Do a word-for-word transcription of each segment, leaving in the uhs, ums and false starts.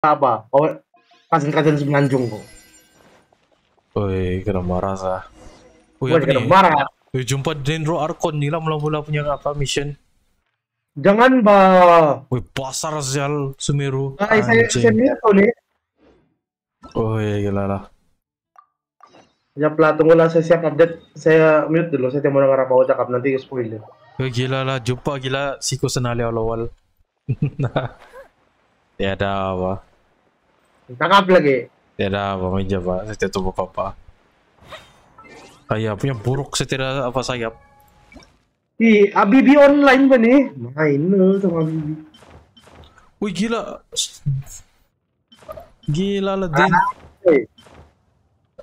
Taba or cousin-cousin menanjungku. Oi, kena marah sah. Oi, kena marah. Oi, jumpa Dendro Archon nila mula-mula punya apa mission? Jangan ba. Oi, pasar Zal Sumeru. Ay, saya sendiri tahu nih. Oi, gila lah. Ya pelat, tunggulah saya siap update. Saya mute dulu, saya temu orang-orang bawah cakap nanti spoiler. Oi, gila lah, jumpa gila si Kusanali awal-awal. Tiada apa. Tangkap lagi. Tiada apa, meja pak. Saya tidak tahu apa-apa. Sayapnya buruk, saya tidak apa sayap. Ih, Abibi online kan nih? Main loh sama Abibi. Wih gila. Gila lah Den.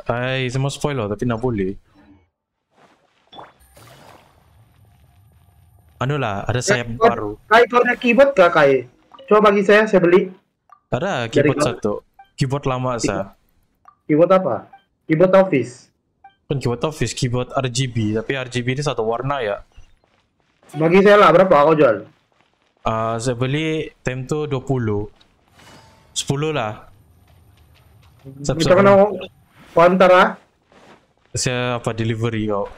Hai, semua spoiler tapi tidak boleh. Anu lah, ada sayap baru. Kai kau nak keyboard tak kai? Coba bagi saya, saya beli. Ada keyboard satu. Keyboard lama sah. Keyboard apa? Keyboard office. Bukan keyboard office, keyboard R G B. Tapi R G B ini satu warna ya. Bagi saya lah, berapa kau jual? Uh, saya beli time tu dua puluh. Sepuluh lah. Kita kena kau hantar. Saya apa delivery kau?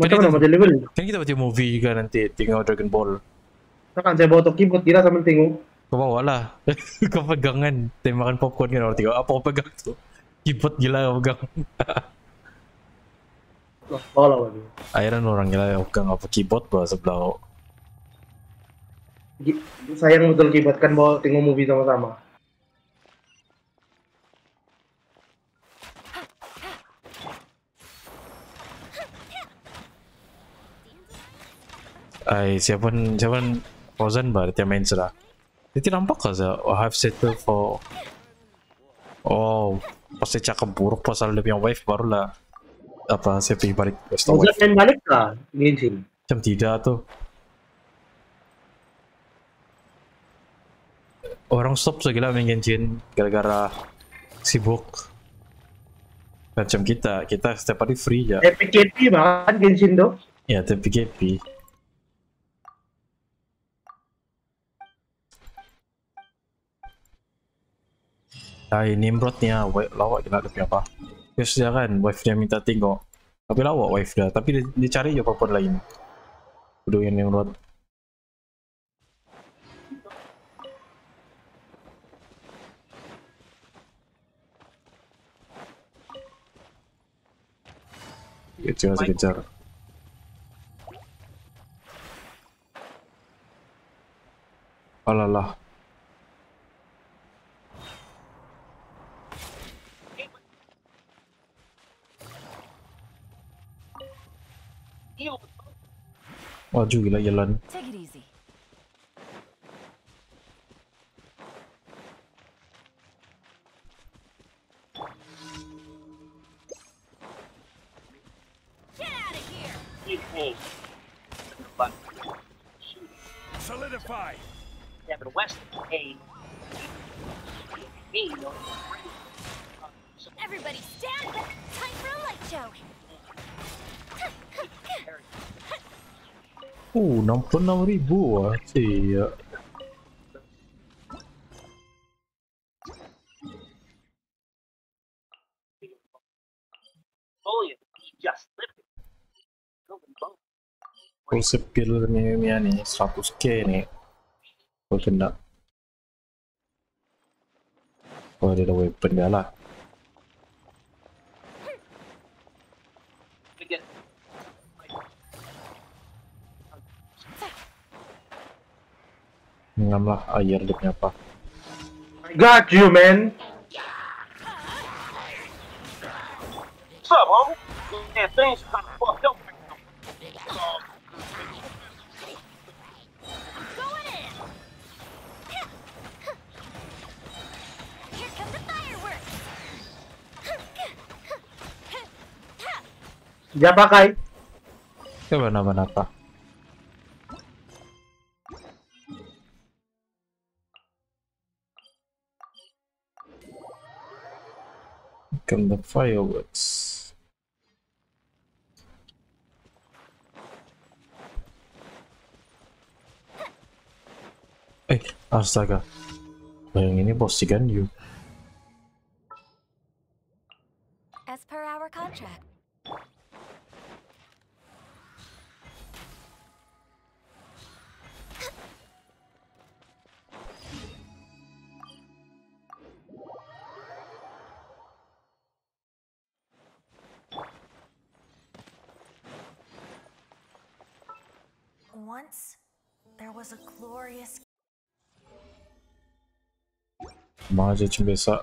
Macam mana mau delivery? Kan kita baca movie juga nanti, tengok Dragon Ball. Takkan saya bawa toki buat kira sama tengok. Kau bawa lah. Kau pegangan. Saya makan popcorn kan orang tengok. Apa kau pegang tu? Keyboard gila kau pegang. Bawa lah bagi. Airan orang gila kau pegang apa keyboard bawa sebelah. Sayang betul keyboard kan bawa tengok movie sama-sama. Ay, siapa pun siapa pun Frozen bar dia main sudah. Dia nampak ke saya? I have settled for... Oh, pas saya cakap buruk pasal dia punya wife barulah apa, saya pergi balik. Frozen main balik lah, Ninjin? Macam tidak tu. Orang stop segala main Ninjin gara-gara sibuk. Macam kita, kita setiap hari free je. P K P bahkan Ninjin tu? Ya, P K P. Ay, Nimrod ni lah, lawak je nak lebih apa. Terus dia kan, wife dia minta tengok. Tapi lawak wife dia, tapi dia, dia cari je apa-apa lain. Bodoh yang Nimrod. Kejar, saya kejar. Alalah. Maju gila jalan. Oh, enam puluh enam ribu lah. Cia. Kalau sepil ni ni seratus K ni. Kalau kena. Oh, dia dah weapon dah lah. Ngamlah air dia punya apa. I got you, man. What's up, homie? Yeah, things kind of fucked up. Going in. Here come the fireworks. Ya pakai. Coba nama apa? And the fireworks. Eh, astaga. Nah, yang ini postingan you. As per our contract. Once there was a glorious Mas a gente pensa,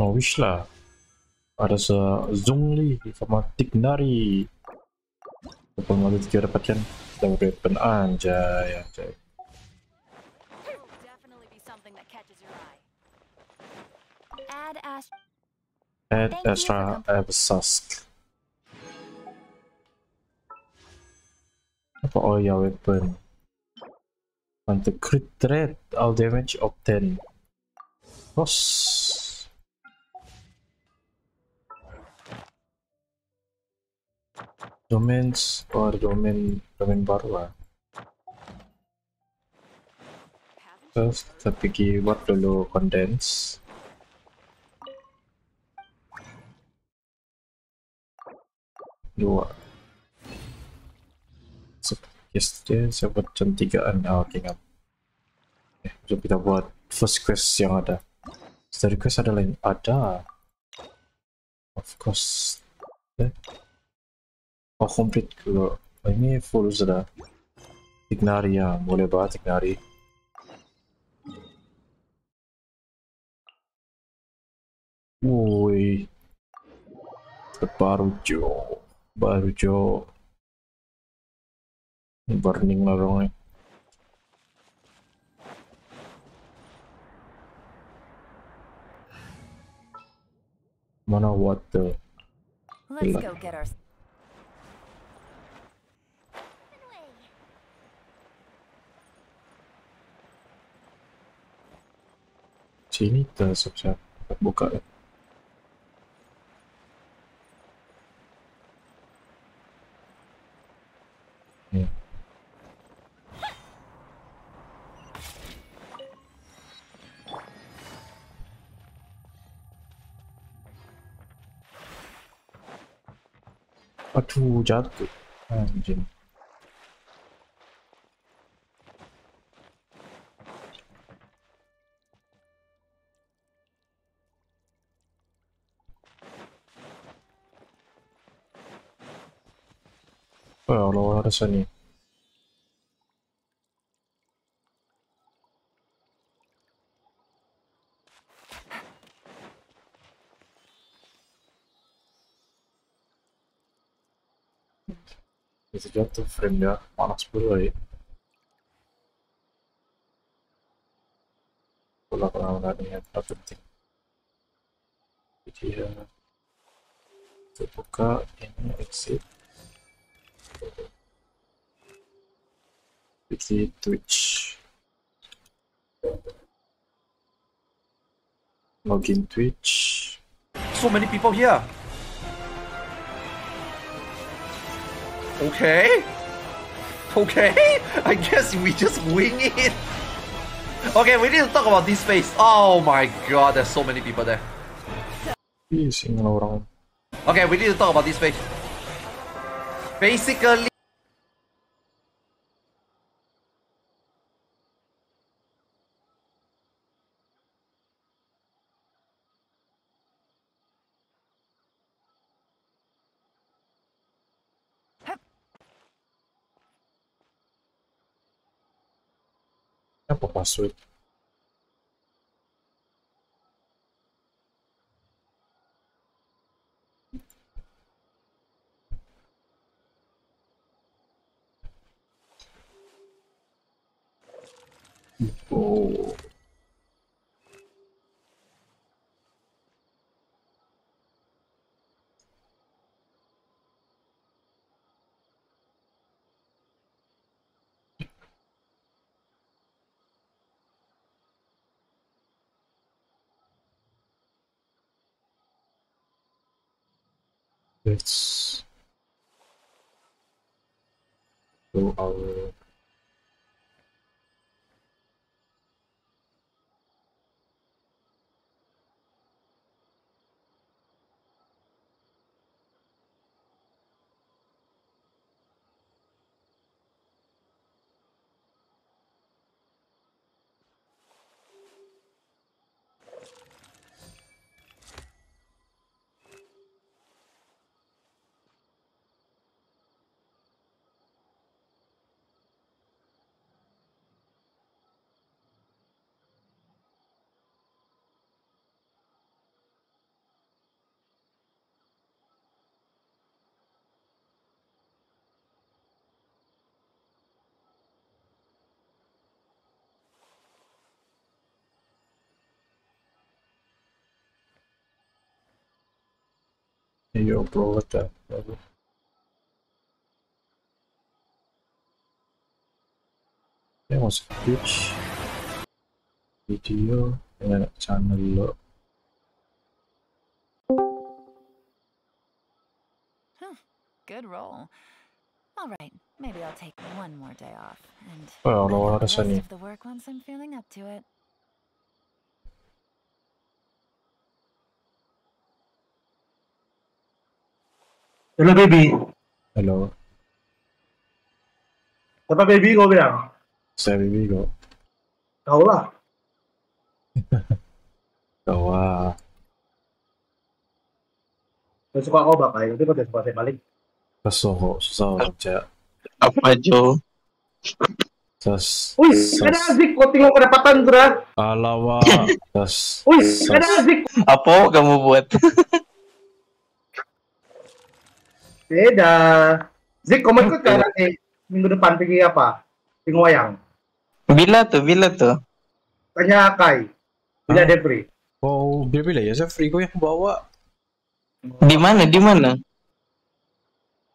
não wish lá. Ada Zhongli sama Tighnari. Depan lalu kita dapatkan sedang berdepan anjay anjay. Add Astra Absask. Apa oh ya weapon? And the crit rate all damage of ten. Plus. Domains or domain domain baru lah. Terus kita pergi buat dulu condense. Dua. Yesterday saya buat jam tigaan, ah ok ngap. Eh, jom kita buat first quest yang ada. Setelah quest ada lain, ada. Of course. Eh. Oh complete dulu, ini full sudah. Tighnari ya, boleh banget Tighnari. Woi. Baru jo, baru jo. Burning lorongnya. Mana water? Let's go get our. Sini kita susah buka. Ya. Aduh jatuh anjing. Oh Allah harus ini. Jatuh frame nya panas banget. Kalau kalau ada yang penting. Jadi kita buka ini exit. Exit Twitch. Login Twitch. So many people here. Okay. Okay. I guess we just wing it. Okay, we need to talk about this space. Oh my god, there's so many people there. Okay, we need to talk about this space. Basically. Password. Oh. Let's go our Hey, yo, bro, what the fuck? That was Twitch video and channel. Huh, good roll. All right, maybe I'll take one more day off and well, no, the rest of the work once I'm feeling up to it. Hello, baby. Hello. Tapa baby go there. Say baby go. Hola. Tawa. Gusto ko ako ba kayo? Hindi ko gusto kasi balik. Gusto ko. So, ja. Apa jo? Tas. Uy, ada azik ko tingnan ko napatan dra. Alawa. Tas. Uy, ada azik. Apo kamu buat? Beda. Zik, komen ko ka eh, minggu depan pergi apa? Tengok wayang. Bila tu? Bila tu? Tanya Kai. Bila dia free? Oh, dia bila ya? Saya free, kau yang bawa. Di mana? Di mana?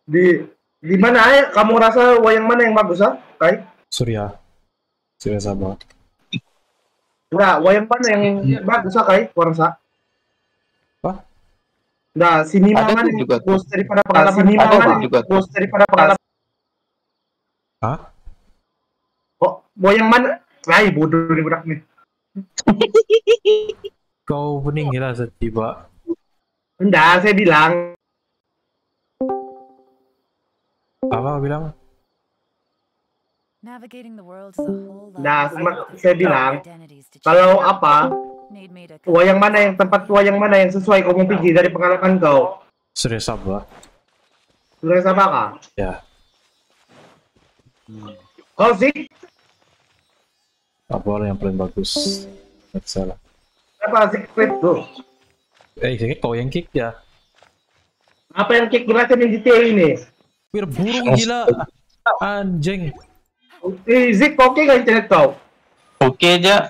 Di di mana ay? Kamu rasa wayang mana yang bagus ah, Kai? Surya. Surya Sabah. Surya, wayang mana yang hmm. bagus ah, Kai? Kau rasa? Apa? Nah, sinema mana yang bagus daripada pengalaman? Sinema mana yang bagus daripada pengalaman? Hah? Oh, wayang mana? Ay, bodoh ni budak ni. Kau pening lah setiba. Enggak, saya bilang. Apa bilang? Nah, saya bilang kalau apa? Wayang mana yang tempat wayang mana yang sesuai kau mau pergi dari pengalaman kau? Surya Sabah. Surya Sabah kah? Ya. Hmm. Kau sih? Apa yang paling bagus? Tidak salah. Apa sih kick tu? Eh, sih kau yang kick ya. Apa yang kick jelas yang detail ini? Bir burung gila, anjing. Eh, Zik oke nggak internet kau? Oke aja.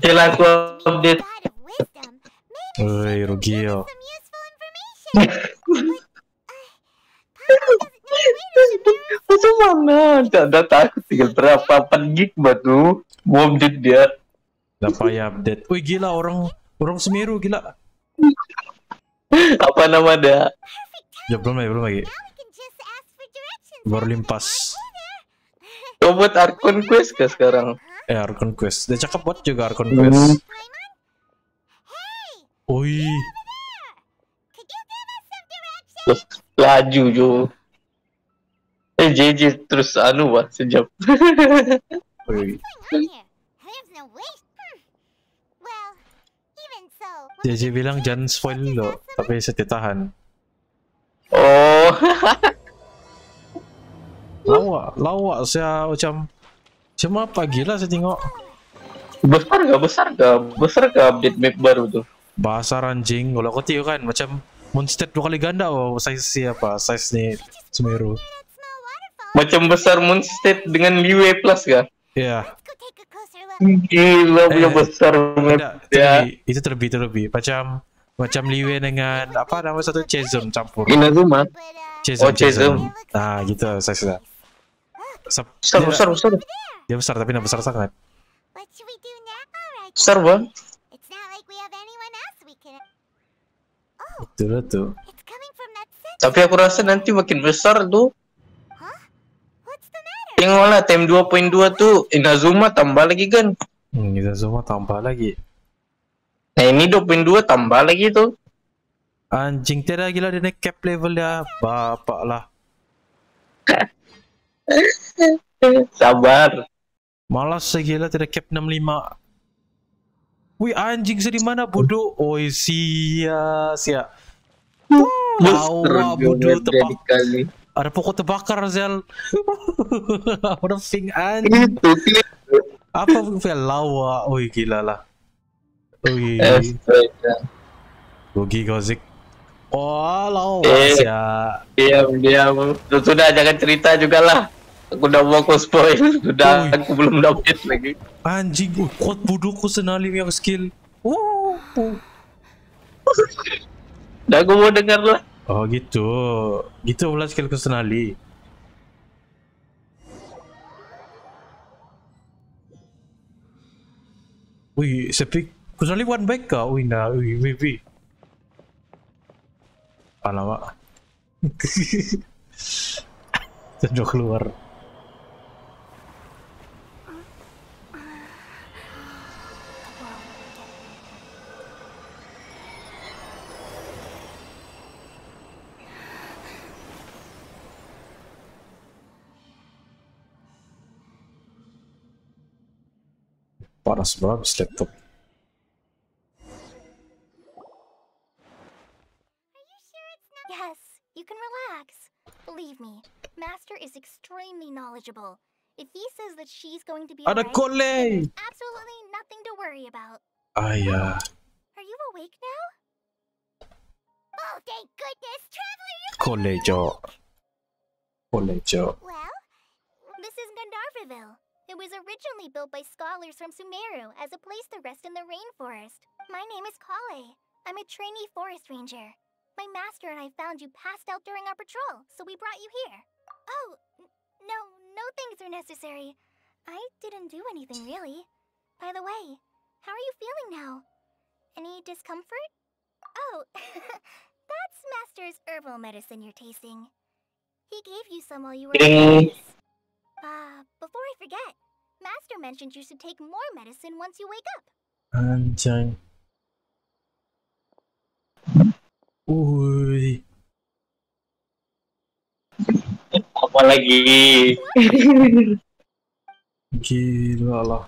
Jelas aku update. Woi, Rugio. Itu mana? Tidak takut tinggal berapa penggig batu. Mau update dia. Tidak payah update. Wih gila orang orang Sumeru gila. Apa nama dia? Ya belum lagi belum lagi. Baru limpas. Kau buat Archon Quest ke sekarang? Eh, Archon Quest. Dia cakep buat juga Archon Quest. Oi. Laju jo. Eh, J J terus anu buat sejam. Oi. J J bilang jangan spoil dulu, tapi saya tahan. Oh. Lawak, lawak saya macam macam apa gila saya tengok. Besar gak? Besar gak? Besar gak update map baru tuh? Basar anjing, kalau kau tengok kan macam Mondstadt dua kali ganda wow, size siapa? Size nih Sumeru. Macam besar Mondstadt dengan Liyue plus gak? Iya. Yeah. Gila punya eh, besar map ya. Itu terlebih-terlebih, macam macam Liyue dengan apa nama satu Chasm campur. Inazuma. Chasm, oh, Chasm. Nah gitu saya sudah. Besar, dia, besar, besar. Dia besar tapi tidak besar sangat. Besar bang. Betul betul. Tapi aku rasa nanti makin besar tuh. Tengoklah time dua titik dua tuh Inazuma tambah lagi kan? Hmm, Inazuma tambah lagi. Nah ini dua titik dua tambah lagi tuh. Anjing tera gila dia naik cap level dia. Bapak lah. Sabar. Malas segila tera cap enam puluh lima. Wih anjing saya di mana bodoh. Oi sia sia. Tawa bodoh tepak. Ada pokok terbakar Zel. Orang singan. Apa Vel lawa? Oi gila lah. Oi. Gogi gozik. Oh lawas eh, ya. Diam diam. Sudah jangan cerita juga lah. Aku udah mau aku spoil. Sudah Oi. Aku belum dapat lagi. Anjing oh, kuat bodoh Kusanali yang skill. Oh. Dah aku mau dengar lah. Oh gitu. Gitu pula skill Kusanali. Wih, sepik Kusanali one back kah? Wih nah, wih, wih, wih. Alamak. Sudah keluar. Panas banget laptop. Are you sure it's not? Yes, you can relax. Believe me, Master is extremely knowledgeable. If he says that she's going to be alright, there's absolutely nothing to worry about. Ah yeah. Are you awake now? Oh thank goodness, Traveler! Collei jo. Collei jo. Well, this is Gandharva Ville. It was originally built by scholars from Sumeru as a place to rest in the rainforest. My name is Collei. I'm a trainee forest ranger. My master and I found you passed out during our patrol, so we brought you here. Oh, no, no things are necessary. I didn't do anything really. By the way, how are you feeling now? Any discomfort? Oh, that's Master's herbal medicine you're tasting. He gave you some while you were in class. Uh, before I forget, Master mentioned you should take more medicine once you wake up. Anjay. Uy. Apa lagi? Gila lah.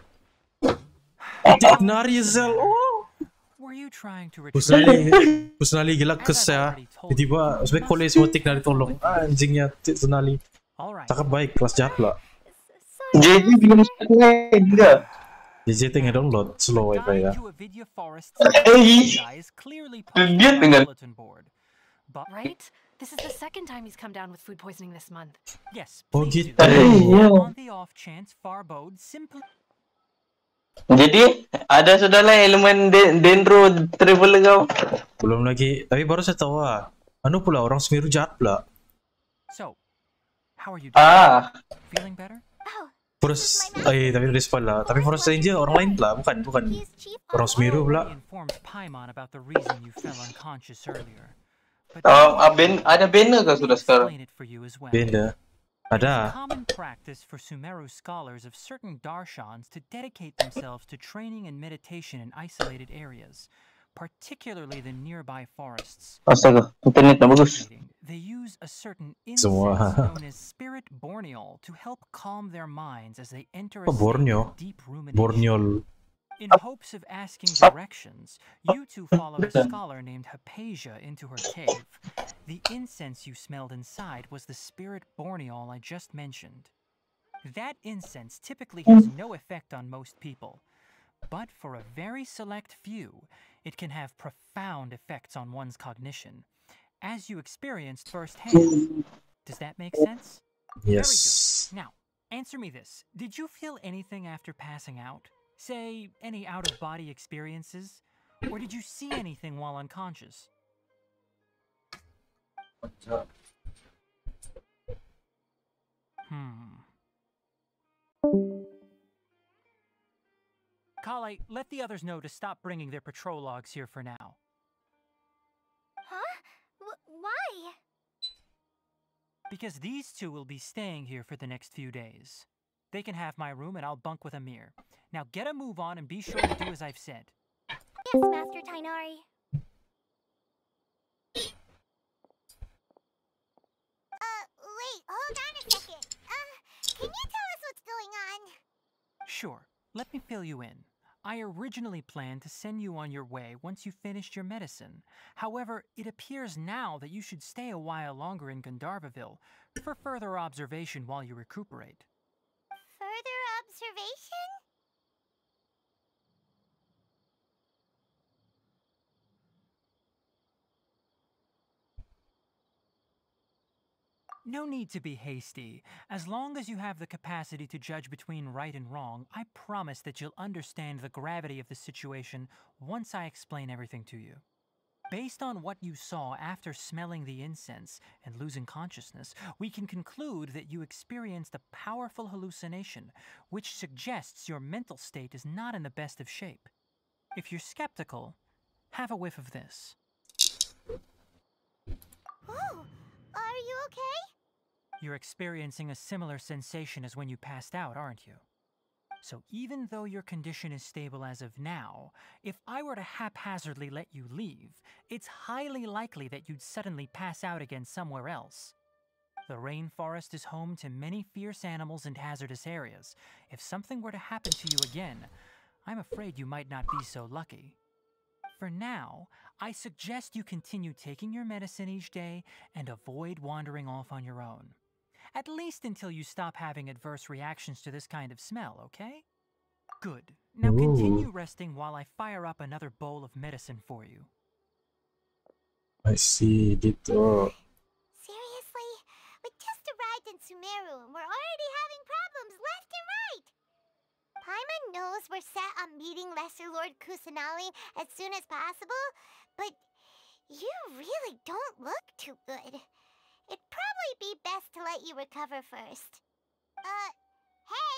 Tighnari Zel. Were you trying to retrieve? Kusanali gila kesah. Tiba-tiba sebab Collei sama Tighnari tolong. Anjingnya Kusanali. Cakap baik, kelas jahat lah. J J belum selesai juga. J J tengah download slow wifi ya. Dia dengan. Oh gitu. Jadi ada sudah lah elemen Dendro Traveler kau. Belum lagi, tapi baru saya tahu ah. Anu pula orang Sumeru jahat pula. How are you doing? Ah, feeling better? Oh, Forest, eh, tapi udah spoil lah. Tapi Forest Ranger orang lain lah, bukan, bukan. Orang Sumeru pula. Oh, ah, ben, ada banner kah sudah sekarang? Banner, ada. Common practice for Sumeru scholars of certain darshans to dedicate themselves to training and meditation in isolated areas, particularly the nearby forests. Astaga, internet tak bagus. They use a certain incense known as spirit borneol to help calm their minds as they enter a deep rumination. In hopes of asking directions, you two follow a scholar named Hypatia into her cave. The incense you smelled inside was the spirit borneol I just mentioned. That incense typically has no effect on most people, but for a very select few, it can have profound effects on one's cognition, as you experienced firsthand. Does that make sense? Yes. Very good. Now, answer me this. Did you feel anything after passing out? Say, any out-of-body experiences? Or did you see anything while unconscious? What's up? Hmm. Collei, let the others know to stop bringing their patrol logs here for now. Huh? W- why? Because these two will be staying here for the next few days. They can have my room and I'll bunk with Amir. Now get a move on and be sure to do as I've said. Yes, Master Tighnari. Uh, wait, hold on a second. Um, can you tell us what's going on? Sure, let me fill you in. I originally planned to send you on your way once you finished your medicine. However, it appears now that you should stay a while longer in Gandharva Ville for further observation while you recuperate. Further observation? No need to be hasty. As long as you have the capacity to judge between right and wrong, I promise that you'll understand the gravity of the situation once I explain everything to you. Based on what you saw after smelling the incense and losing consciousness, we can conclude that you experienced a powerful hallucination, which suggests your mental state is not in the best of shape. If you're skeptical, have a whiff of this. Oh, are you okay? You're experiencing a similar sensation as when you passed out, aren't you? So even though your condition is stable as of now, if I were to haphazardly let you leave, it's highly likely that you'd suddenly pass out again somewhere else. The rainforest is home to many fierce animals and hazardous areas. If something were to happen to you again, I'm afraid you might not be so lucky. For now, I suggest you continue taking your medicine each day and avoid wandering off on your own. At least until you stop having adverse reactions to this kind of smell, okay? Good. Now continue resting while I fire up another bowl of medicine for you. I see. Did uh... Seriously? We just arrived in Sumeru and we're already having problems left and right! Paimon knows we're set on meeting Lesser Lord Kusanali as soon as possible, but you really don't look too good. It'd probably be best to let you recover first. Uh, hey!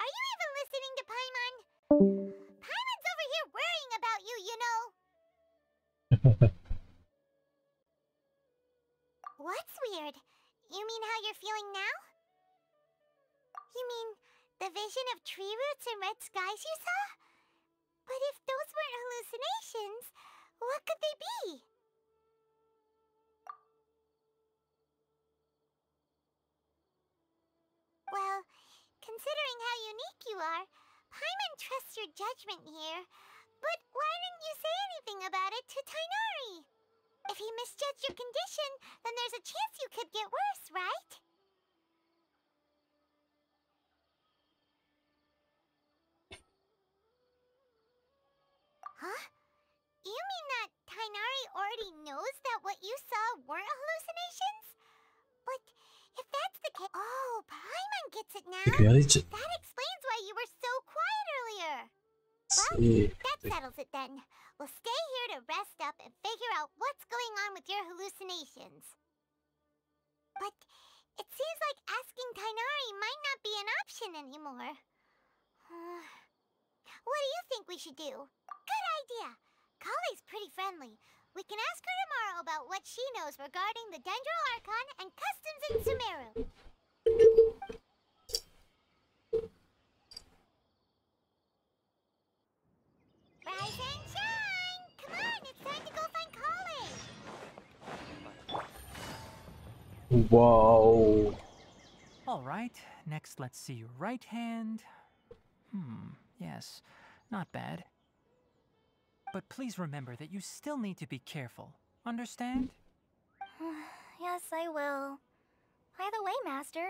Are you even listening to Paimon? Paimon's over here worrying about you, you know! What's weird? You mean how you're feeling now? You mean the vision of tree roots and red skies you saw? But if those weren't hallucinations, what could they be? Well, considering how unique you are, Paimon trusts your judgment here. But why didn't you say anything about it to Tighnari? If he misjudged your condition, then there's a chance you could get worse, right? Huh? You mean that Tighnari already knows that what you saw weren't hallucinations? But if that's the case... Oh, Paimon gets it now! That explains why you were so quiet earlier! Well, that settles it then. We'll stay here to rest up and figure out what's going on with your hallucinations. But it seems like asking Tighnari might not be an option anymore. Uh, what do you think we should do? Good idea! Collei's pretty friendly. We can ask her tomorrow about what she knows regarding the Dendro Archon and customs in Sumeru. Rise and shine! Come on, it's time to go find Collei! Whoa. Alright, next let's see your right hand. Hmm, yes, not bad. But please remember that you still need to be careful. Understand? Yes, I will. By the way, Master,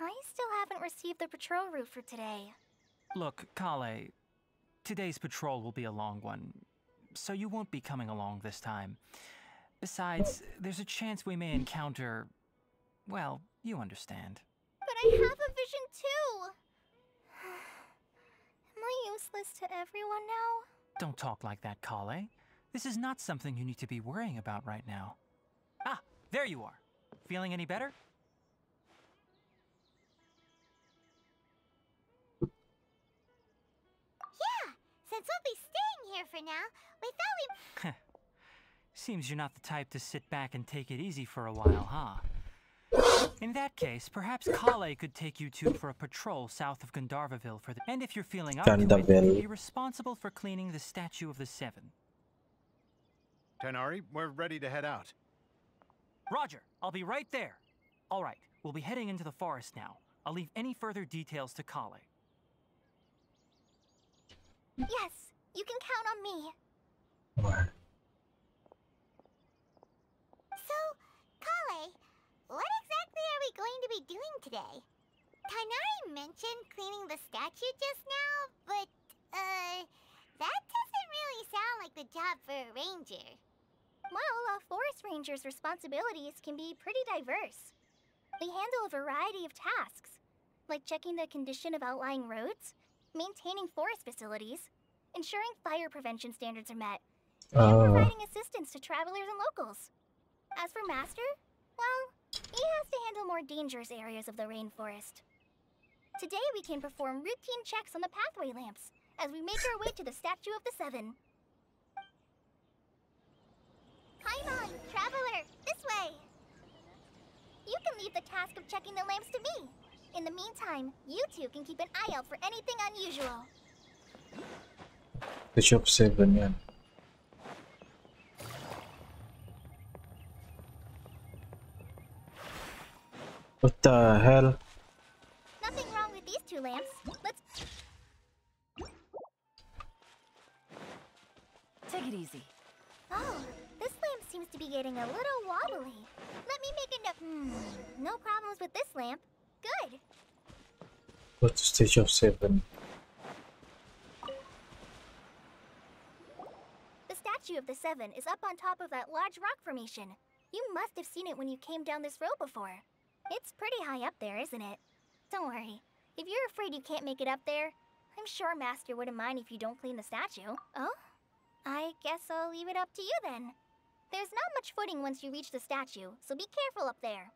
I still haven't received the patrol route for today. Look, Collei, today's patrol will be a long one, so you won't be coming along this time. Besides, there's a chance we may encounter... well, you understand. But I have a vision too! Am I useless to everyone now? Don't talk like that, Collei. This is not something you need to be worrying about right now. Ah, there you are. Feeling any better? Yeah, since we'll be staying here for now, we thought we... Seems you're not the type to sit back and take it easy for a while, huh? In that case, perhaps Collei could take you two for a patrol south of Gandharva Ville for the... And if you're feeling up to it, you'll be responsible for cleaning the Statue of the Seven. Tighnari, we're ready to head out. Roger, I'll be right there. All right, we'll be heading into the forest now. I'll leave any further details to Collei. Yes, you can count on me. What? So, Collei, what exactly are we going to be doing today? Tighnari mentioned cleaning the statue just now, but, uh, that doesn't really sound like the job for a ranger. Well, a forest ranger's responsibilities can be pretty diverse. They handle a variety of tasks, like checking the condition of outlying roads, maintaining forest facilities, ensuring fire prevention standards are met, oh. and providing assistance to travelers and locals. As for Master, well, he has to handle more dangerous areas of the rainforest. Today we can perform routine checks on the pathway lamps as we make our way to the Statue of the Seven. Paimon, Traveler, this way! You can leave the task of checking the lamps to me. In the meantime, you two can keep an eye out for anything unusual. The shop seven, yeah. What the hell? Nothing wrong with these two lamps. Let's take it easy. Oh, this lamp seems to be getting a little wobbly. Let me make a note. Hmm, no problems with this lamp. Good. Go to stage of seven. The statue of the seven is up on top of that large rock formation. You must have seen it when you came down this road before. It's pretty high up there, isn't it? Don't worry. If you're afraid you can't make it up there, I'm sure Master wouldn't mind if you don't clean the statue. Oh? I guess I'll leave it up to you then. There's not much footing once you reach the statue, so be careful up there.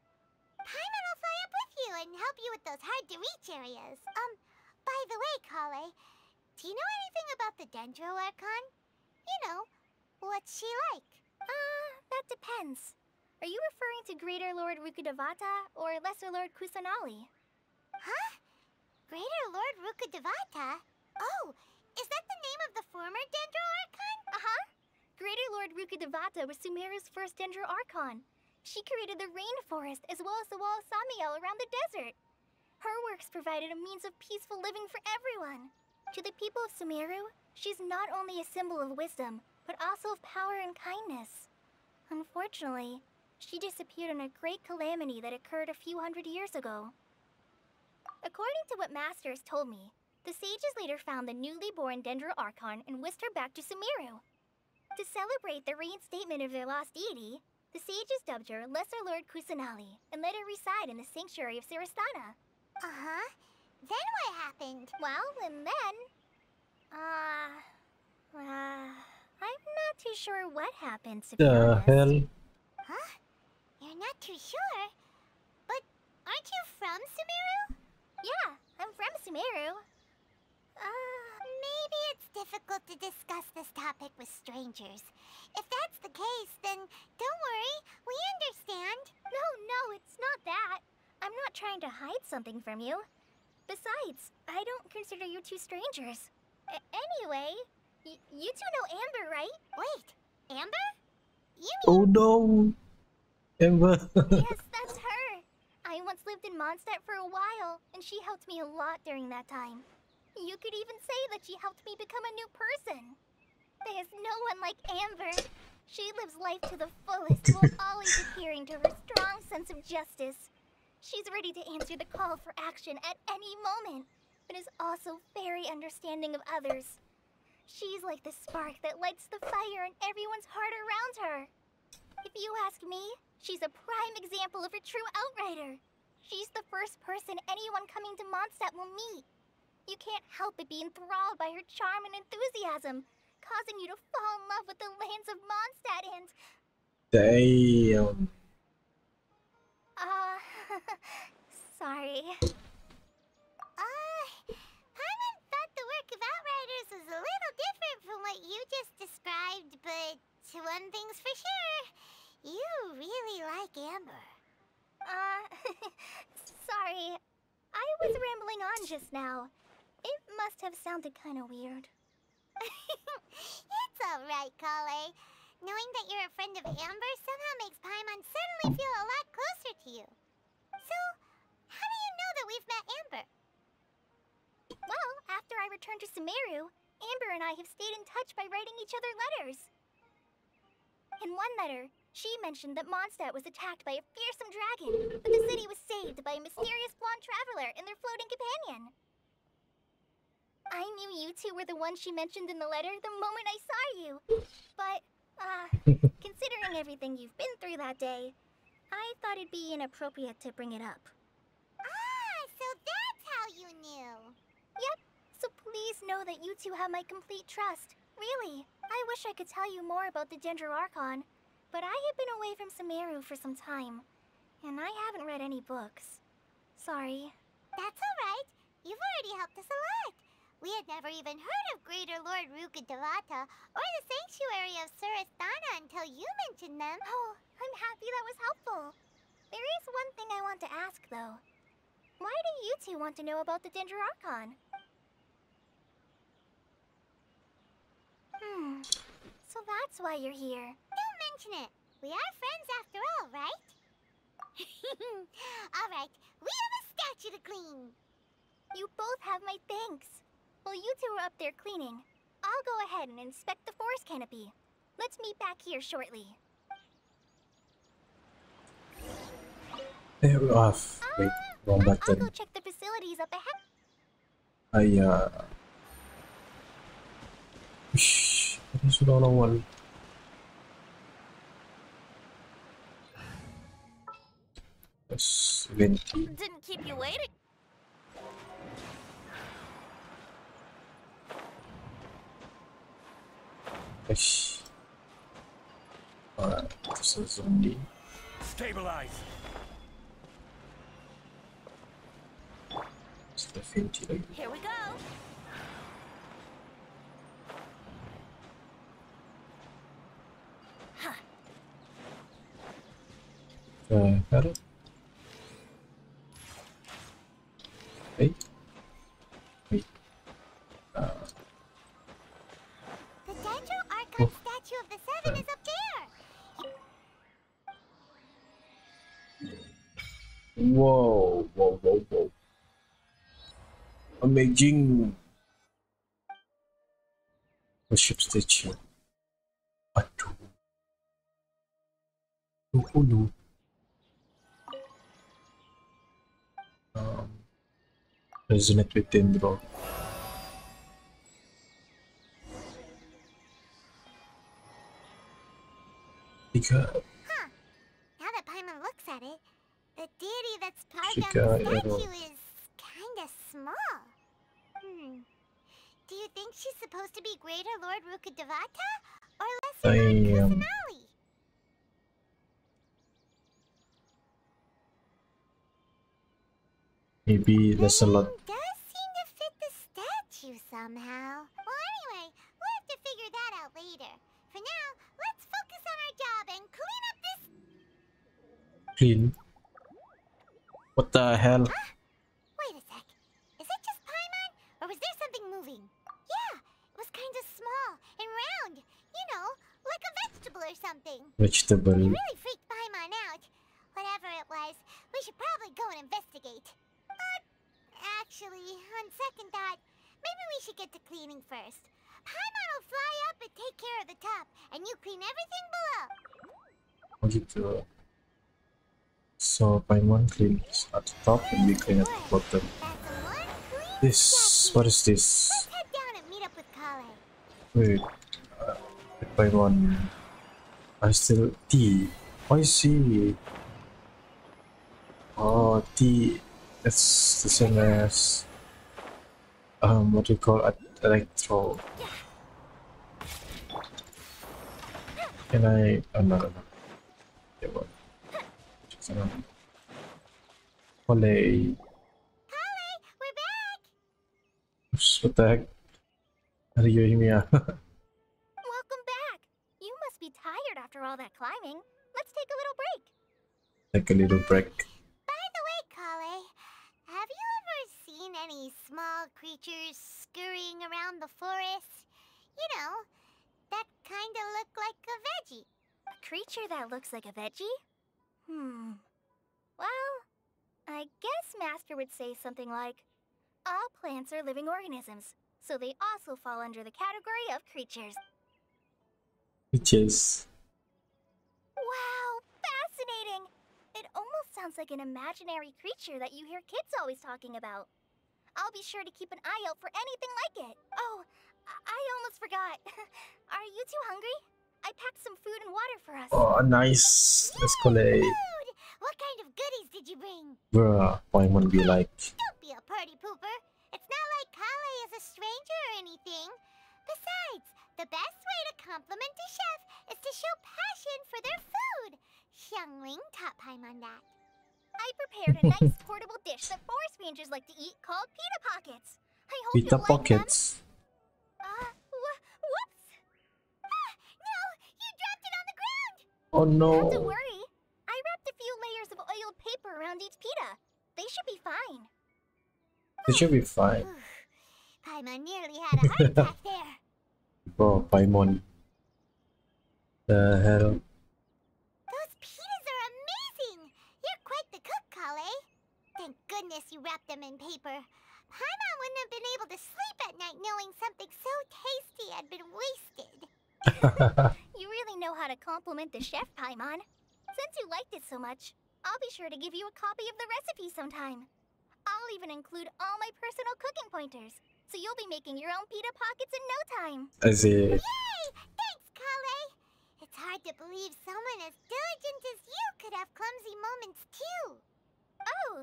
Paimon will fly up with you and help you with those hard-to-reach areas. Um, by the way, Collei, do you know anything about the Dendro Archon? You know, what's she like? Ah, uh, that depends. Are you referring to Greater Lord Rukudavata or Lesser Lord Kusanali? Huh? Greater Lord Rukudavata? Oh, is that the name of the former Dendro Archon? Uh-huh. Greater Lord Rukudavata was Sumeru's first Dendro Archon. She created the rainforest as well as the wall of Samiel around the desert. Her works provided a means of peaceful living for everyone. To the people of Sumeru, she's not only a symbol of wisdom, but also of power and kindness. Unfortunately, she disappeared in a great calamity that occurred a few hundred years ago. According to what Master has told me, the sages later found the newly born Dendro Archon and whisked her back to Sumeru. To celebrate the reinstatement of their lost deity, the sages dubbed her Lesser Lord Kusanali and let her reside in the Sanctuary of Surasthana. Uh-huh. Then what happened? Well, and then... Uh... Uh... I'm not too sure what happened, to be honest. The hell? Huh? You're not too sure, but aren't you from Sumeru? Yeah, I'm from Sumeru. Uh, maybe it's difficult to discuss this topic with strangers. If that's the case, then don't worry, we understand. No, no, it's not that. I'm not trying to hide something from you. Besides, I don't consider you two strangers. A- anyway, y- you two know Amber, right? Wait, Amber? You mean... Oh no! Amber. Yes, that's her. I once lived in Mondstadt for a while, and she helped me a lot during that time. You could even say that she helped me become a new person. There's no one like Amber. She lives life to the fullest while always adhering to her strong sense of justice. She's ready to answer the call for action at any moment, but is also very understanding of others. She's like the spark that lights the fire in everyone's heart around her. If you ask me, she's a prime example of a true Outrider. She's the first person anyone coming to Mondstadt will meet. You can't help but be enthralled by her charm and enthusiasm, causing you to fall in love with the lands of Mondstadt and... Damn. Uh, sorry. Uh, Paimon thought the work of Outriders was a little different from what you just described, but one thing's for sure. You really like Amber. Uh, sorry. I was rambling on just now. It must have sounded kind of weird. It's alright, Collei. Knowing that you're a friend of Amber somehow makes Paimon suddenly feel a lot closer to you. So, how do you know that we've met Amber? Well, after I returned to Sumeru, Amber and I have stayed in touch by writing each other letters. In one letter, she mentioned that Mondstadt was attacked by a fearsome dragon, but the city was saved by a mysterious blonde traveler and their floating companion. I knew you two were the ones she mentioned in the letter the moment I saw you. But, uh, considering everything you've been through that day, I thought it'd be inappropriate to bring it up. Ah, so that's how you knew. Yep, so please know that you two have my complete trust. Really, I wish I could tell you more about the Dendro Archon, but I have been away from Sumeru for some time, and I haven't read any books. Sorry. That's alright. You've already helped us a lot. We had never even heard of Greater Lord Rukudavata or the Sanctuary of Surasthana until you mentioned them. Oh, I'm happy that was helpful. There is one thing I want to ask, though. Why do you two want to know about the Dendro Archon? Hmm, so that's why you're here. Don't mention it. We are friends after all, right? All right, we have a statue to clean. You both have my thanks. While you two are up there cleaning, I'll go ahead and inspect the forest canopy. Let's meet back here shortly. There we are. Wait, wrong button. I'll go check the facilities up ahead. I, uh... Shhh, that is the wrong one. Yes, win. Didn't keep you waiting. Alright, this is zombie. Stabilize. It's the finty like. Here we go. Huh. Uh, got it. Hey. Wait. Uh. The statue of the seven is up there. Whoa, whoa, whoa, whoa. Amazing. Worship statue. Atu. Uhulu. Um, resonate with Dendro. Because huh. Now that Paimon looks at it, the deity that's carved on the statue is kinda small. Hmm. Do you think she's supposed to be Greater Lord Rukudavata or Lesser Lord Kusanali? Maybe Lesser Lord does seem to fit the statue somehow. Well, anyway, we'll have to figure that out later. For now, let's focus on our job and clean up this. Clean? What the hell? Huh? Wait a sec. Is it just Paimon? Or was there something moving? Yeah, it was kind of small and round. You know, like a vegetable or something. Vegetable. It really freaked Paimon out. Whatever it was, we should probably go and investigate. Uh, actually, on second thought, maybe we should get to cleaning first. Paimon will fly up and take care of the top, and you clean everything below. Okay, so Paimon cleans at the top and we clean at the bottom. This, what is this? Let's head down and meet up with Collei. Wait, uh, Paimon. I still T. Why is he? Oh, T. That's the same as um, what we call at Electro. Can I? Oh no, no, no. Yeah, well. Just another. Collei. Collei, we're back! Oops, what the heck? Are you hearing me? Welcome back! You must be tired after all that climbing. Let's take a little break. Take a little break. By the way, Collei, have you ever seen any small creatures scurrying around the forest? You know, that kinda look like a veggie. A creature that looks like a veggie? Hmm. Well, I guess Master would say something like, all plants are living organisms, so they also fall under the category of creatures. Creatures. Wow, fascinating! It almost sounds like an imaginary creature that you hear kids always talking about. I'll be sure to keep an eye out for anything like it. Oh, I almost forgot. Are you two hungry? I packed some food and water for us. Oh, nice. Let's Collei. What kind of goodies did you bring? Bruh, Paimon be like. Don't be a party pooper. It's not like Collei is a stranger or anything. Besides, the best way to compliment a chef is to show passion for their food. Xiangling taught Paimon that. I prepared a nice portable dish that forest rangers like to eat called pita pockets. I hope pita you pockets. Like them. Uh, whoops! Ah, no, you dropped it on the ground. Oh no! Not to worry. I wrapped a few layers of oiled paper around each pita. They should be fine. They should be fine. Paimon nearly had a heart attack there. Oh, Paimon. The hell. Thank goodness you wrapped them in paper. Paimon wouldn't have been able to sleep at night knowing something so tasty had been wasted. You really know how to compliment the chef, Paimon. Since you liked it so much, I'll be sure to give you a copy of the recipe sometime. I'll even include all my personal cooking pointers, so you'll be making your own pita pockets in no time. I see. Yay! Thanks, Collei! It's hard to believe someone as diligent as you could have clumsy moments too. Oh,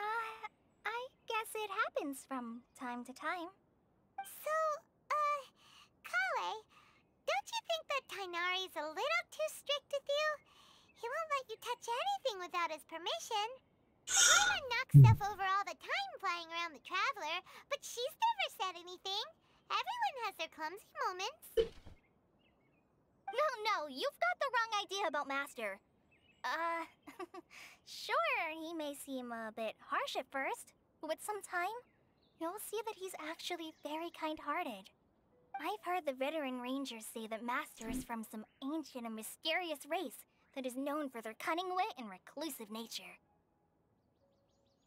uh, I guess it happens from time to time. So, uh, Collei, don't you think that Tighnari's a little too strict with you? He won't let you touch anything without his permission. Paimon knocks stuff over all the time flying around the Traveler, but she's never said anything. Everyone has their clumsy moments. No, no, you've got the wrong idea about Master. Uh, sure, he may seem a bit harsh at first, but with some time, you'll see that he's actually very kind-hearted. I've heard the veteran rangers say that Master is from some ancient and mysterious race that is known for their cunning wit and reclusive nature.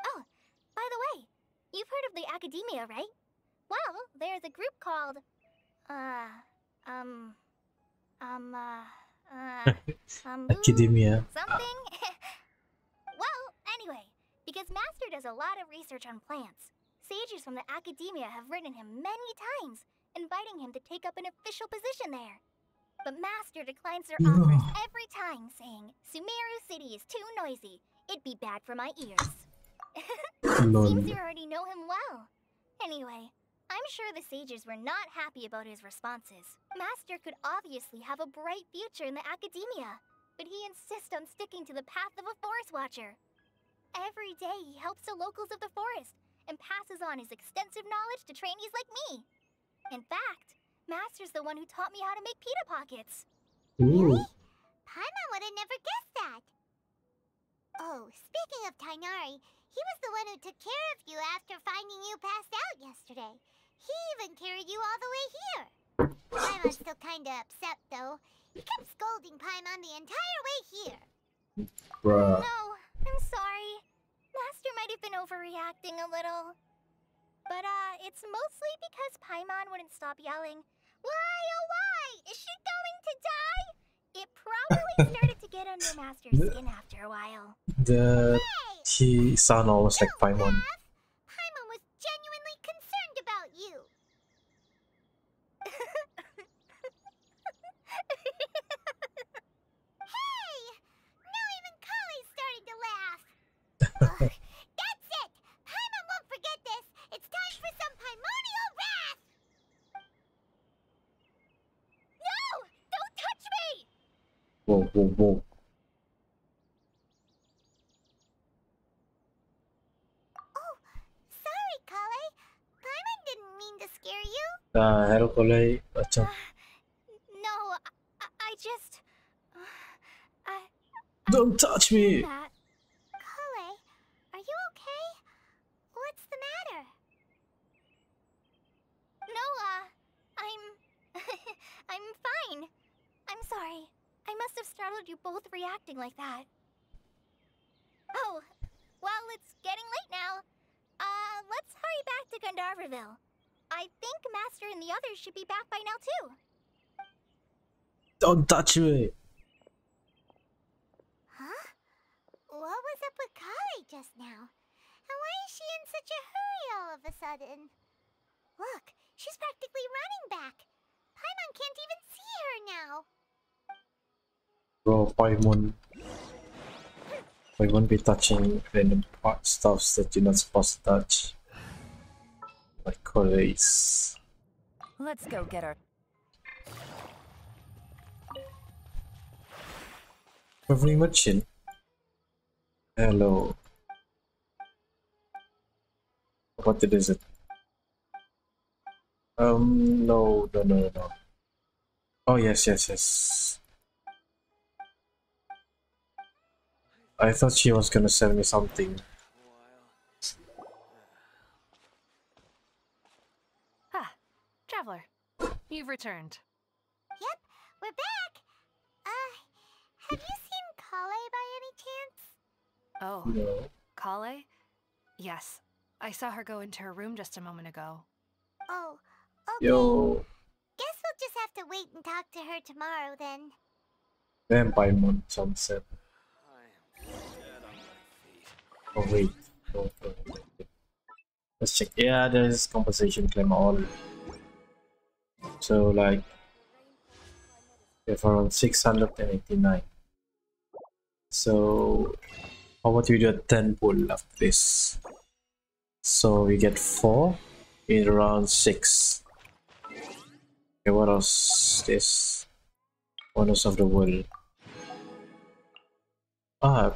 Oh, by the way, you've heard of the Academia, right? Well, there's a group called, uh, um, um, uh... Uh, um, Academia. Something? Well, anyway, because Master does a lot of research on plants, sages from the Academia have written him many times, inviting him to take up an official position there. But Master declines their offers every time, saying, Sumeru City is too noisy. It'd be bad for my ears. Seems you already know him well. Anyway, I'm sure the sages were not happy about his responses. Master could obviously have a bright future in the Academia, but he insists on sticking to the path of a forest watcher. Every day he helps the locals of the forest and passes on his extensive knowledge to trainees like me. In fact, Master's the one who taught me how to make pita pockets. Really? Paimon would have never guessed that. Oh, speaking of Tighnari, he was the one who took care of you after finding you passed out yesterday. He even carried you all the way here. Paimon's still kinda upset though. He kept scolding Paimon the entire way here. Bruh. No, I'm sorry. Master might have been overreacting a little. But uh, it's mostly because Paimon wouldn't stop yelling, "Why, oh why? Is she going to die?" It probably started to get under Master's skin after a while. The... He sounded almost like Paimon. Paimon was genuinely concerned about you. Hey! Now even Collei started to laugh. Oh, that's it! Paimon won't forget this! It's time for some Paimonial wrath! No! Don't touch me! Whoa, whoa, whoa. Uh, hello, Collei. What's up? Uh, no, I, I just... Uh, I, I Don't touch me! Collei, are you okay? What's the matter? No, uh, I'm... I'm fine. I'm sorry. I must have startled you both reacting like that. Oh, well, it's getting late now. Uh, let's hurry back to Gandharva Ville. I think Master and the others should be back by now too. Don't touch me. Huh? What was up with Collei just now? And why is she in such a hurry all of a sudden? Look, she's practically running back. Paimon can't even see her now. Bro, Paimon. Paimon be touching random part stuffs that you're not supposed to touch. Like Collei. Let's go get her. Every merchant. Hello. What it is it? Um, no, no, no, no. Oh, yes, yes, yes. I thought she was gonna sell me something. Ah, Traveler, you've returned. Yep, we're back. Uh, have you seen Collei by any chance? Oh, no. Collei? Yes. I saw her go into her room just a moment ago. Oh, okay. Yo. Guess we'll just have to wait and talk to her tomorrow then. Then Paimon sunset. Oh wait. Oh, wait. Let's check. Yeah, there is compensation claim all. So like, we have around six hundred eighty-nine. So, how about we do a ten pull after this? So we get four in round six. Okay, what else is this? Honors of the world. Ah,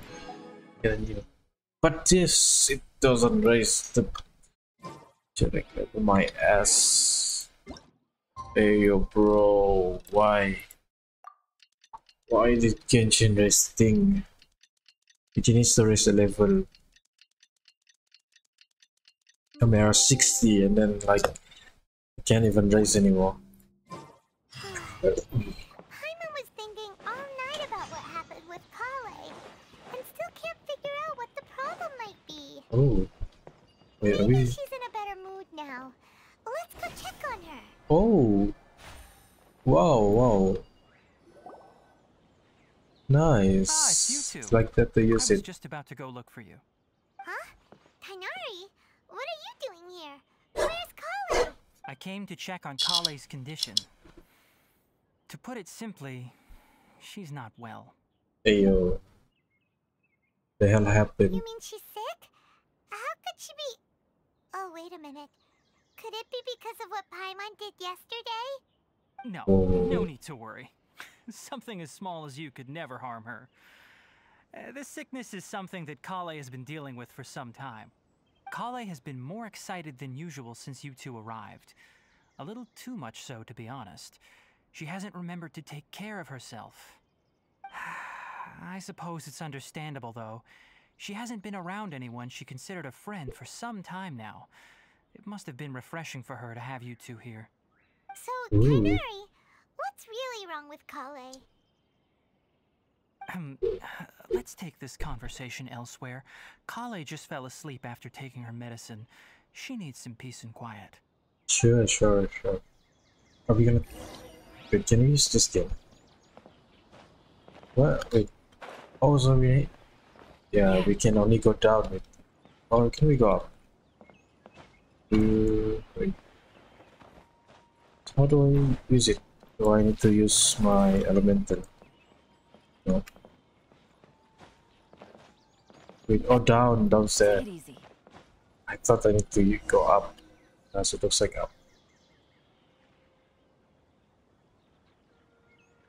yeah, but this, it doesn't raise the my ass. Hey yo bro, why? Why did Genshin raise thing? It needs to raise the level. Amir sixty and then like I can't even raise anymore. Paimon was thinking all night about what happened with Collei and still can't figure out what the problem might be. Oh wait, are we... she's in a better mood now. Let's go check on her. Oh wow, wow. Nice. Ah, it's you two. Like that they use it. I was just about to go look for you. Huh? Tighnari? What are you doing here? Where's Collei? I came to check on Collei's condition. To put it simply, she's not well. Hey yo. The hell happened? You mean she's sick? How could she be... Oh, wait a minute. Could it be because of what Paimon did yesterday? No, oh. No need to worry. Something as small as you could never harm her. Uh, this sickness is something that Collei has been dealing with for some time. Collei has been more excited than usual since you two arrived. A little too much so, to be honest. She hasn't remembered to take care of herself. I suppose it's understandable, though. She hasn't been around anyone she considered a friend for some time now. It must have been refreshing for her to have you two here. So, Tighnari, what's really wrong with Collei? Um, let's take this conversation elsewhere. Collei just fell asleep after taking her medicine. She needs some peace and quiet. Sure, sure, sure. Are we gonna... Wait, can we use this game? What? Wait. Oh, so we... Yeah, we can only go down with... Or can we go up? Uh, wait. How do I use it? Do I need to use my elemental? No. Wait, oh down, downstairs. I thought I need to go up. Uh, so it looks like up.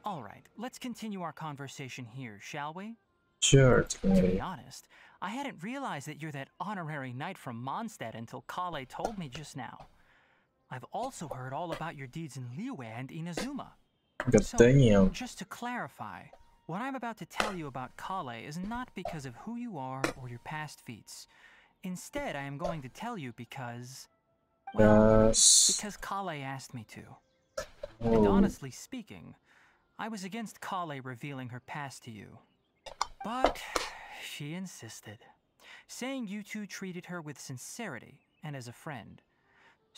Alright, let's continue our conversation here, shall we? Sure. To be honest, I hadn't realized that you're that honorary knight from Mondstadt until Collei told me just now. I've also heard all about your deeds in Liyue and Inazuma. God so, damn. Just to clarify, what I'm about to tell you about Collei is not because of who you are or your past feats. Instead, I am going to tell you because... Well, yes. Because Collei asked me to. Oh. And honestly speaking, I was against Collei revealing her past to you. But she insisted, saying you two treated her with sincerity and as a friend.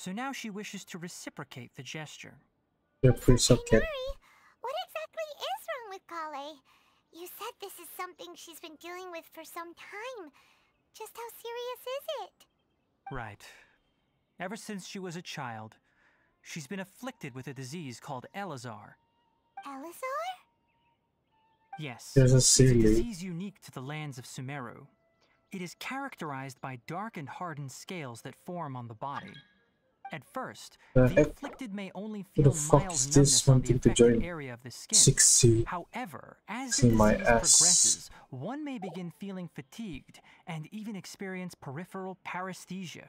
So now she wishes to reciprocate the gesture. You're free subject. Sorry. What exactly is wrong with Collei? You said this is something she's been dealing with for some time. Just how serious is it? Right. Ever since she was a child, she's been afflicted with a disease called Eleazar. Eleazar? Yes. There's a city. It's a disease unique to the lands of Sumeru. It is characterized by dark and hardened scales that form on the body. At first, uh, the afflicted may only feel mild numbness on the affected area of the skin. However, as the disease progresses, one may begin feeling fatigued and even experience peripheral paresthesia.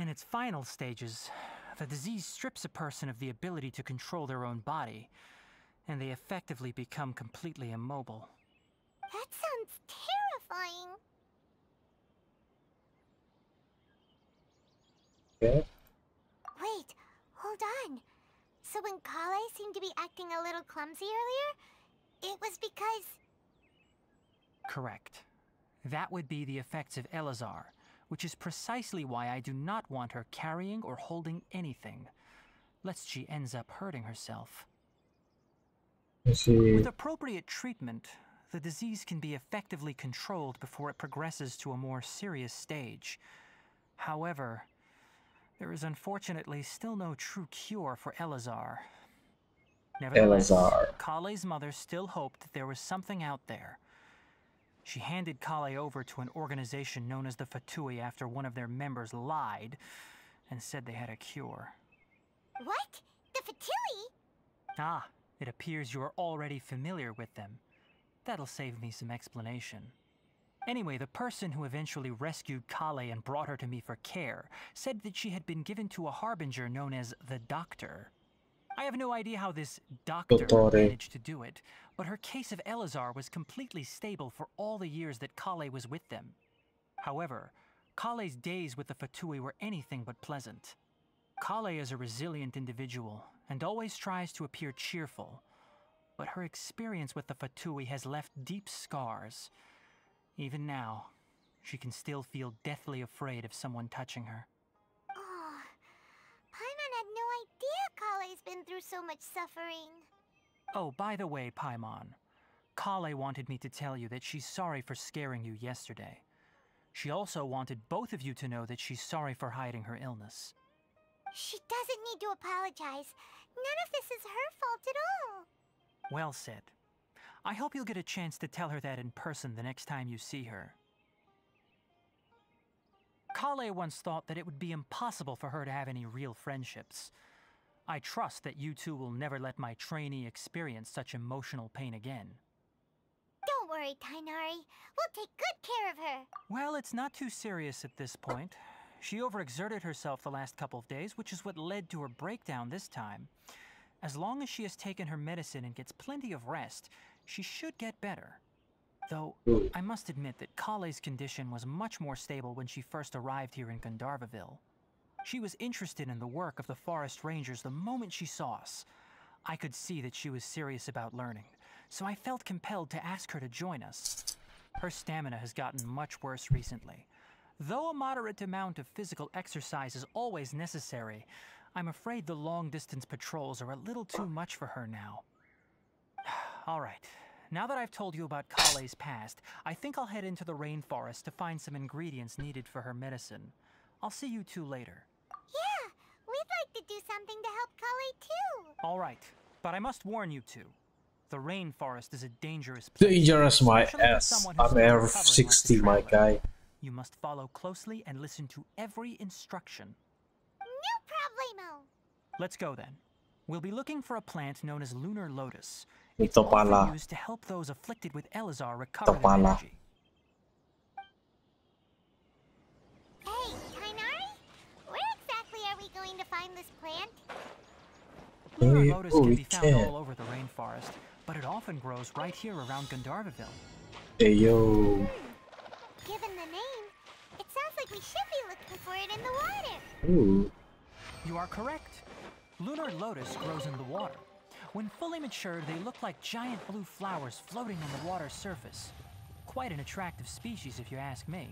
In its final stages, the disease strips a person of the ability to control their own body, and they effectively become completely immobile. That sounds terrifying. Yeah. Wait, hold on. So when Collei seemed to be acting a little clumsy earlier, it was because... Correct. That would be the effects of Eleazar, which is precisely why I do not want her carrying or holding anything, lest she ends up hurting herself. With appropriate treatment, the disease can be effectively controlled before it progresses to a more serious stage. However, there is unfortunately still no true cure for Eleazar. Nevertheless, Eleazar. Kallei's mother still hoped that there was something out there. She handed Collei over to an organization known as the Fatui after one of their members lied and said they had a cure. What? The Fatui? Ah. It appears you are already familiar with them. That'll save me some explanation. Anyway, the person who eventually rescued Collei and brought her to me for care said that she had been given to a harbinger known as the Doctor. I have no idea how this doctor managed to do it, but her case of Eleazar was completely stable for all the years that Collei was with them. However, Kallei's days with the Fatui were anything but pleasant. Collei is a resilient individual and always tries to appear cheerful, but her experience with the Fatui has left deep scars. Even now, she can still feel deathly afraid of someone touching her. Oh, Paimon had no idea Kallei's been through so much suffering. Oh, by the way, Paimon, Collei wanted me to tell you that she's sorry for scaring you yesterday. She also wanted both of you to know that she's sorry for hiding her illness. She doesn't need to apologize. None of this is her fault at all. Well said. I hope you'll get a chance to tell her that in person the next time you see her. Collei once thought that it would be impossible for her to have any real friendships. I trust that you two will never let my trainee experience such emotional pain again. Don't worry, Tighnari. We'll take good care of her. Well, it's not too serious at this point. She overexerted herself the last couple of days, which is what led to her breakdown this time. As long as she has taken her medicine and gets plenty of rest, she should get better. Though, I must admit that Kallei's condition was much more stable when she first arrived here in Gandharva Ville. She was interested in the work of the forest rangers the moment she saw us. I could see that she was serious about learning, so I felt compelled to ask her to join us. Her stamina has gotten much worse recently. Though a moderate amount of physical exercise is always necessary, I'm afraid the long-distance patrols are a little too much for her now. All right, now that I've told you about Kallei's past, I think I'll head into the rainforest to find some ingredients needed for her medicine. I'll see you two later. Yeah, we'd like to do something to help Collei too. All right, but I must warn you two. The rainforest is a dangerous place. Dangerous, my ass. I'm Air sixty, my guy. You must follow closely and listen to every instruction. No problemo. Let's go then. We'll be looking for a plant known as Lunar Lotus. It's often used to help those afflicted with Eleazar recover their energy. Hey, Tighnari? Where exactly are we going to find this plant? Lunar Lotus can be found all over the rainforest, but it often grows right here around Gandharva Ville. Hey, yo. Given the name, it sounds like we should be looking for it in the water. Ooh. You are correct. Lunar Lotus grows in the water. When fully matured, they look like giant blue flowers floating on the water surface. Quite an attractive species, if you ask me.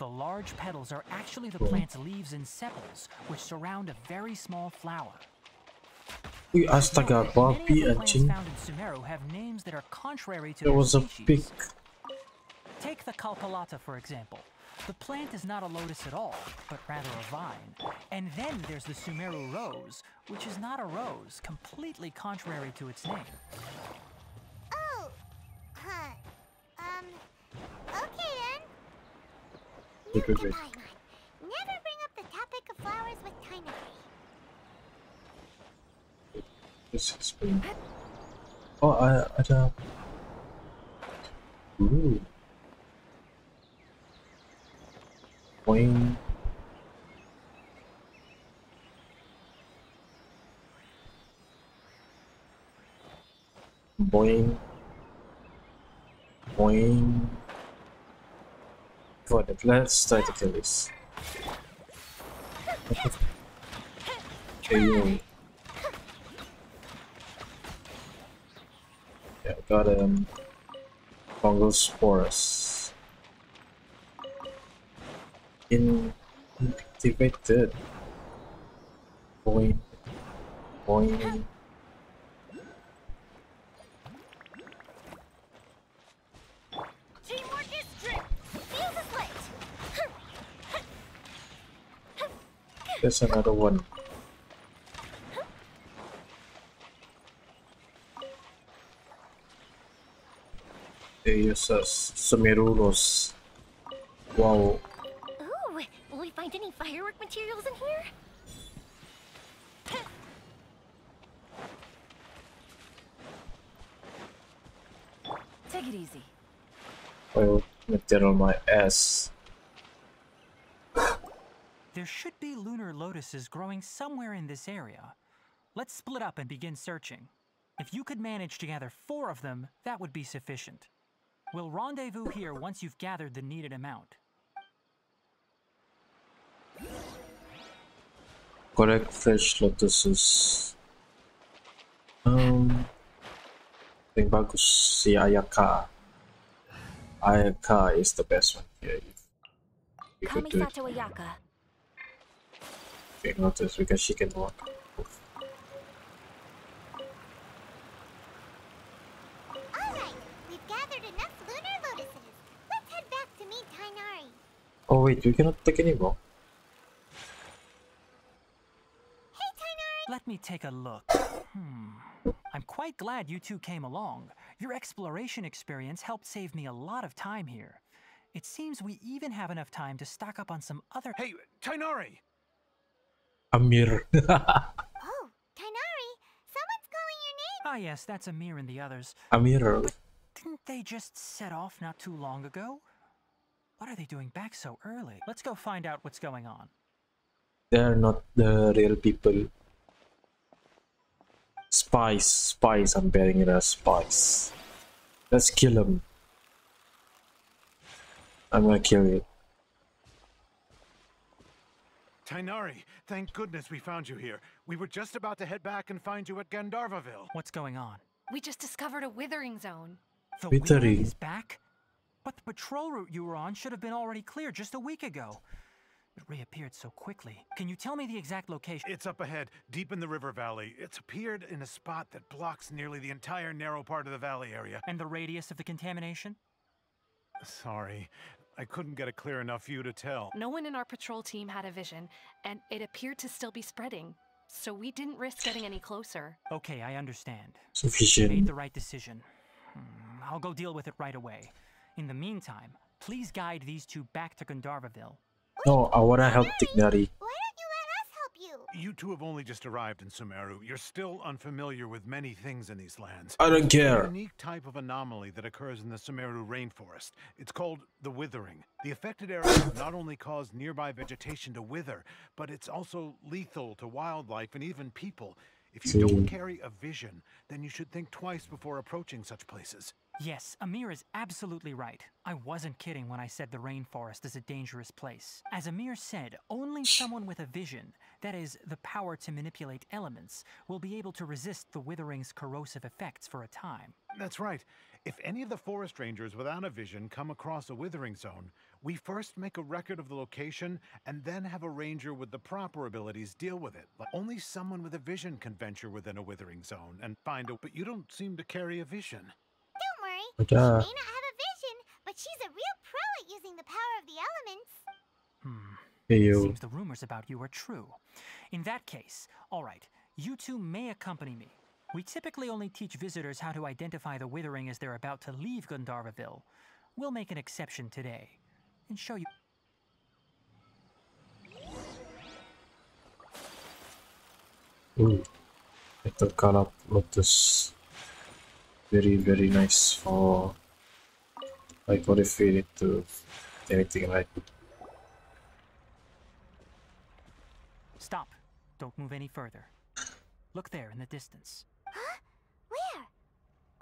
The large petals are actually the plant's leaves and sepals, which surround a very small flower. Many of the plants found in Sumeru have names that are contrary to their species. Take the Kalpalata, for example. The plant is not a lotus at all, but rather a vine. And then there's the Sumeru rose, which is not a rose, completely contrary to its name. Oh, huh. Um, okay then. You and Paimon, never bring up the topic of flowers with Tighnari. This has been... Oh, I... I don't... Ooh. Boing. Boing. Boing. For the let's start the kill this. Okay. Yeah, got um fungal spores. Inactivated. Boing. Boing. There's another one. They use a Sumeru rose. Wow. Ooh, will we find any firework materials in here? Take it easy. I'll put that on my ass. There should be lunar lotuses growing somewhere in this area. Let's split up and begin searching. If you could manage to gather four of them, that would be sufficient. We'll rendezvous here once you've gathered the needed amount. Correct fresh lotuses. Um... Paling bagus si Ayaka. Ayaka is the best one here. Kamisato Ayaka. Notice because she can walk. Alright, we've gathered enough lunar lotuses. Let's head back to meet Tighnari. Oh wait, we cannot take any more. Hey Tighnari! Let me take a look. Hmm. I'm quite glad you two came along. Your exploration experience helped save me a lot of time here. It seems we even have enough time to stock up on some other- Hey, Tighnari! Amir. Oh, Tighnari, someone's calling your name. Ah, yes, that's Amir and the others. Amir. But didn't they just set off not too long ago? What are they doing back so early? Let's go find out what's going on. They're not the real people. Spies, spies, I'm bearing it as spies. Let's kill them. I'm gonna kill you. Tighnari, thank goodness we found you here. We were just about to head back and find you at Gandharva Ville. What's going on? We just discovered a withering zone. The withering is back? But the patrol route you were on should have been already cleared just a week ago. It reappeared so quickly. Can you tell me the exact location? It's up ahead, deep in the river valley. It's appeared in a spot that blocks nearly the entire narrow part of the valley area. And the radius of the contamination? Sorry. I couldn't get a clear enough view to tell. No one in our patrol team had a vision, and it appeared to still be spreading. So we didn't risk getting any closer. Okay, I understand. Sufficient. You made the right decision. I'll go deal with it right away. In the meantime, please guide these two back to Gandharva Ville. No, I want to help Tighnari. Why don't you let us help you? You two have only just arrived in Sumeru. You're still unfamiliar with many things in these lands. I don't care. It's a unique type of anomaly that occurs in the Sumeru rainforest. It's called the Withering. The affected areas not only cause nearby vegetation to wither, but it's also lethal to wildlife and even people. If you See. don't carry a vision, then you should think twice before approaching such places. Yes, Amir is absolutely right. I wasn't kidding when I said the rainforest is a dangerous place. As Amir said, only someone with a vision, that is, the power to manipulate elements, will be able to resist the withering's corrosive effects for a time. That's right. If any of the forest rangers without a vision come across a withering zone, we first make a record of the location and then have a ranger with the proper abilities deal with it. Like only someone with a vision can venture within a withering zone and find a... But you don't seem to carry a vision. Don't worry. But, uh... she may not have a vision, but she's a real pro at using the power of the elements. Hmm. Hey, you. It seems the rumors about you are true. In that case, all right, you two may accompany me. We typically only teach visitors how to identify the withering as they're about to leave Gandharva Ville. We'll make an exception today and show you. Ooh, it's the Kalpalata Lotus. Very, very nice for like what if we need to anything like. Stop! Don't move any further. Look there in the distance.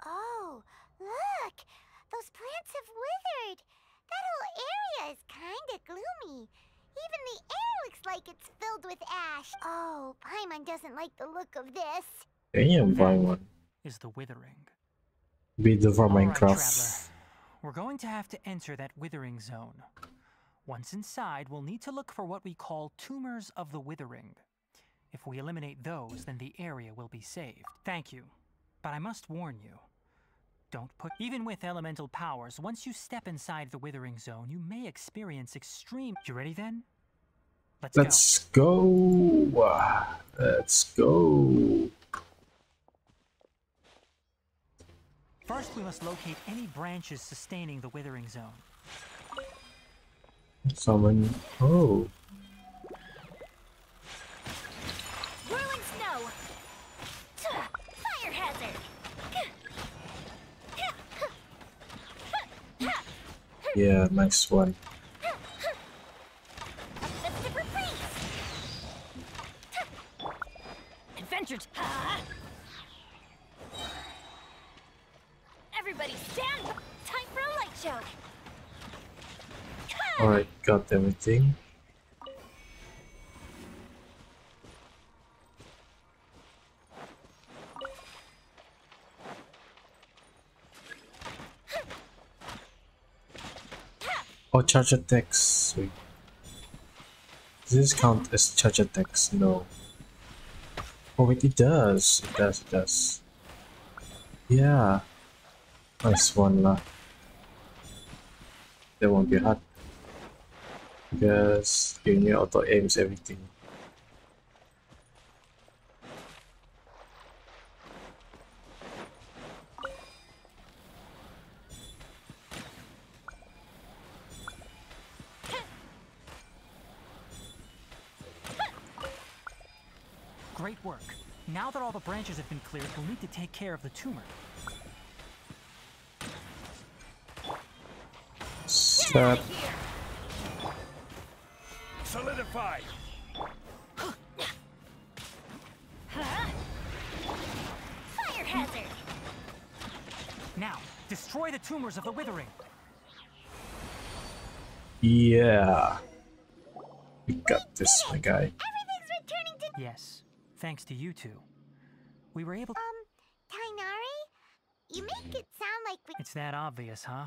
Oh, look! Those plants have withered! That whole area is kinda gloomy. Even the air looks like it's filled with ash. Oh, Paimon doesn't like the look of this. Damn, Paimon. Is the withering. Beat the for Minecraft. All right, Traveler. We're going to have to enter that withering zone. Once inside, we'll need to look for what we call tumors of the withering. If we eliminate those, then the area will be saved. Thank you. But I must warn you. Don't put... Even with elemental powers, once you step inside the withering zone, you may experience extreme... You ready then? Let's, Let's go. go. Let's go. First, we must locate any branches sustaining the withering zone. Someone... Oh. Whirling snow. Fire hazard. Yeah, nice one. Adventure! Everybody stand! Time for a light show. All right, got everything. Oh, charge attacks. Sweet. Does this count as charge attacks? No. Oh wait, it does. It does, it does. Yeah. Nice one, lah. That won't be hard. Because giving me auto aims everything. Branches have been cleared, we'll need to take care of the tumor. Stop. Solidify. Fire hazard. Now, destroy the tumors of the withering. Yeah. We got this, my guy. Everything's returning to... Yes, thanks to you two. We were able to... Um, Tighnari? You make it sound like we... It's that obvious, huh?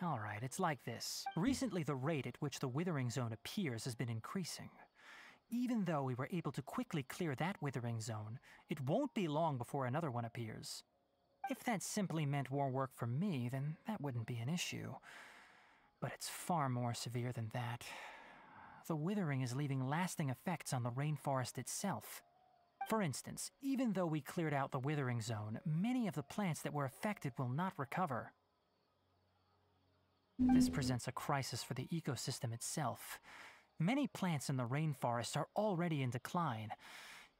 Alright, it's like this. Recently, the rate at which the withering zone appears has been increasing. Even though we were able to quickly clear that withering zone, it won't be long before another one appears. If that simply meant more work for me, then that wouldn't be an issue. But it's far more severe than that. The withering is leaving lasting effects on the rainforest itself. For instance, even though we cleared out the withering zone, many of the plants that were affected will not recover. This presents a crisis for the ecosystem itself. Many plants in the rainforest are already in decline,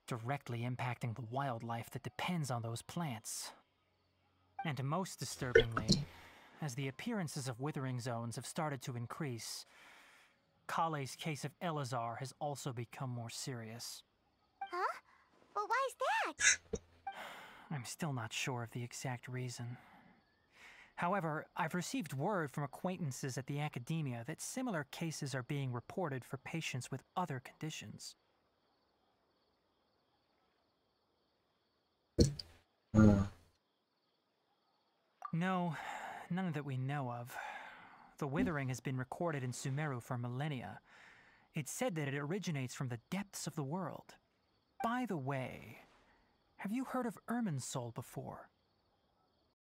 directly impacting the wildlife that depends on those plants. And most disturbingly, as the appearances of withering zones have started to increase, Collei's case of Eleazar has also become more serious. Huh? Well, why is that? I'm still not sure of the exact reason. However, I've received word from acquaintances at the Academia that similar cases are being reported for patients with other conditions. Uh, No, none that we know of. The Withering has been recorded in Sumeru for millennia. It's said that it originates from the depths of the world. By the way, have you heard of Erminsoul before?